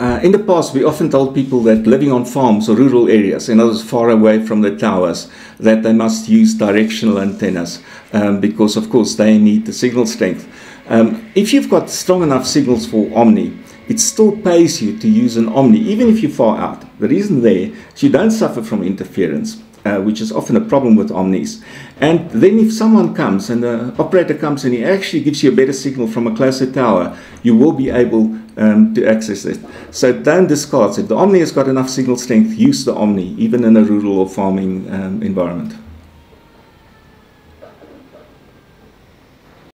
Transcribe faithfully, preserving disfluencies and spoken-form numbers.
Uh, in the past, we often told people that living on farms or rural areas, in other words, far away from the towers, that they must use directional antennas um, because, of course, they need the signal strength. Um, if you've got strong enough signals for Omni, it still pays you to use an Omni, even if you're far out. The reason there is you don't suffer from interference, Uh, which is often a problem with Omnis. And then if someone comes and the operator comes and he actually gives you a better signal from a closer tower, you will be able um, to access it. So don't discard it. If the Omni has got enough signal strength, use the Omni, even in a rural or farming um, environment.